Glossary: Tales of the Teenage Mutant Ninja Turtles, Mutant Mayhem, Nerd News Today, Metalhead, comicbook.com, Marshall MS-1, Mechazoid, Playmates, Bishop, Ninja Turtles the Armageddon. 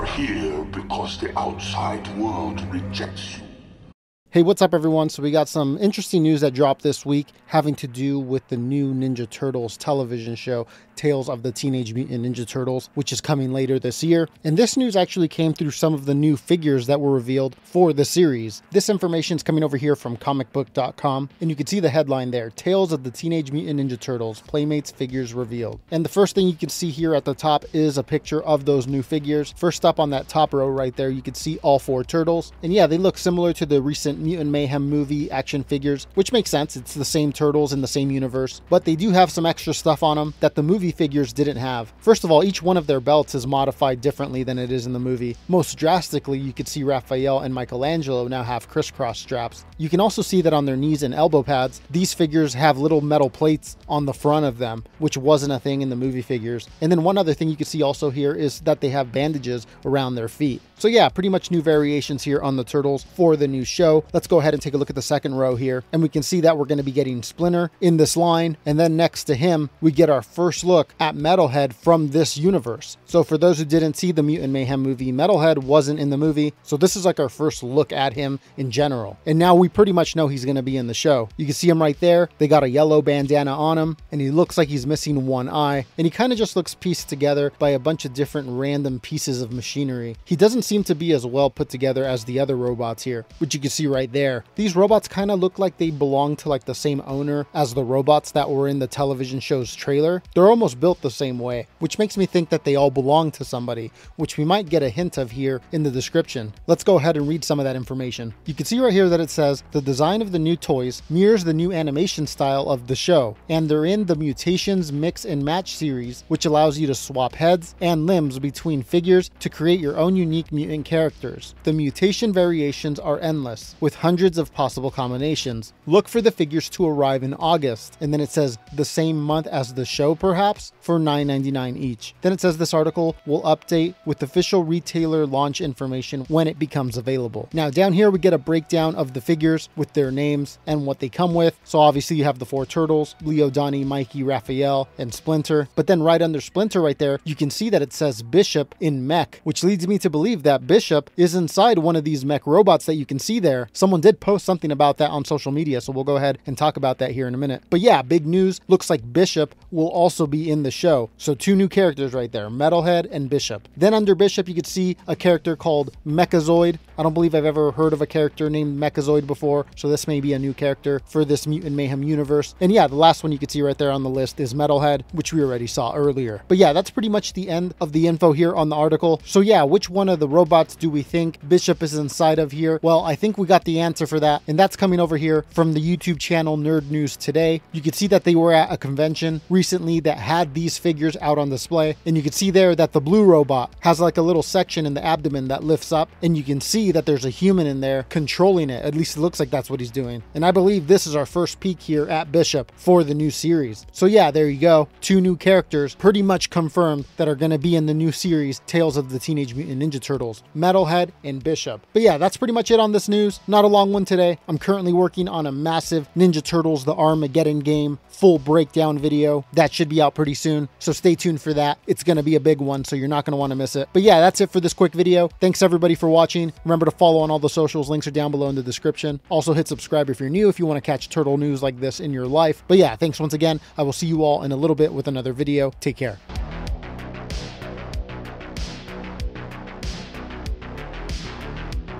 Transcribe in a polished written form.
are here because the outside world rejects you. Hey, what's up, everyone? So we got some interesting news that dropped this week having to do with the new Ninja Turtles television show, Tales of the Teenage Mutant Ninja Turtles, which is coming later this year. And this news actually came through some of the new figures that were revealed for the series. This information is coming over here from comicbook.com, and you can see the headline there, Tales of the Teenage Mutant Ninja Turtles, Playmates figures revealed. And the first thing you can see here at the top is a picture of those new figures. First up on that top row right there, you can see all four turtles. And yeah, they look similar to the recent Mutant Mayhem movie action figures, which makes sense. It's the same turtles in the same universe, but they do have some extra stuff on them that the movie figures didn't have. First of all, each one of their belts is modified differently than it is in the movie. Most drastically, you could see Raphael and Michelangelo now have crisscross straps. You can also see that on their knees and elbow pads, these figures have little metal plates on the front of them, which wasn't a thing in the movie figures. And then one other thing you could see also here is that they have bandages around their feet. So yeah, pretty much new variations here on the turtles for the new show. Let's go ahead and take a look at the second row here, and we can see that we're going to be getting Splinter in this line, and then next to him we get our first look at Metalhead from this universe. So for those who didn't see the Mutant Mayhem movie, Metalhead wasn't in the movie, so this is like our first look at him in general, and now we pretty much know he's going to be in the show. You can see him right there. They got a yellow bandana on him, and he looks like he's missing one eye, and he kind of just looks pieced together by a bunch of different random pieces of machinery. He doesn't seem to be as well put together as the other robots here, which you can see right there. These robots kind of look like they belong to like the same owner as the robots that were in the television show's trailer. They're almost built the same way, which makes me think that they all belong to somebody, which we might get a hint of here in the description. Let's go ahead and read some of that information. You can see right here that it says, the design of the new toys mirrors the new animation style of the show, and they're in the Mutations Mix and Match series, which allows you to swap heads and limbs between figures to create your own unique mutant characters. The mutation variations are endless, with hundreds of possible combinations. Look for the figures to arrive in August. And then it says the same month as the show, perhaps, for $9.99 each. Then it says this article will update with official retailer launch information when it becomes available. Now down here, we get a breakdown of the figures with their names and what they come with. So obviously you have the four turtles, Leo, Donnie, Mikey, Raphael, and Splinter. But then right under Splinter right there, you can see that it says Bishop in mech, which leads me to believe that Bishop is inside one of these mech robots that you can see there. Someone did post something about that on social media, so we'll go ahead and talk about that here in a minute. But yeah, big news. Looks like Bishop will also be in the show. So two new characters right there, Metalhead and Bishop. Then under Bishop, you could see a character called Mechazoid. I don't believe I've ever heard of a character named Mechazoid before, so this may be a new character for this Mutant Mayhem universe. And yeah, the last one you could see right there on the list is Metalhead, which we already saw earlier. But yeah, that's pretty much the end of the info here on the article. So yeah, which one of the robots do we think Bishop is inside of here? Well, I think we got the answer for that, and that's coming over here from the YouTube channel Nerd News Today. You can see that they were at a convention recently that had these figures out on display, and you can see there that the blue robot has like a little section in the abdomen that lifts up, and you can see that there's a human in there controlling it. At least it looks like that's what he's doing, and I believe this is our first peek here at Bishop for the new series. So yeah, there you go, two new characters pretty much confirmed that are going to be in the new series Tales of the Teenage Mutant Ninja Turtles, Metalhead and Bishop. But yeah, that's pretty much it on this news. Not a long one today. I'm currently working on a massive Ninja Turtles the Armageddon game full breakdown video that should be out pretty soon, so stay tuned for that. It's going to be a big one, so you're not going to want to miss it. But yeah, that's it for this quick video. Thanks everybody for watching. Remember to follow on all the socials. Links are down below in the description. Also hit subscribe if you're new, if you want to catch turtle news like this in your life. But yeah, thanks once again. I will see you all in a little bit with another video. Take care.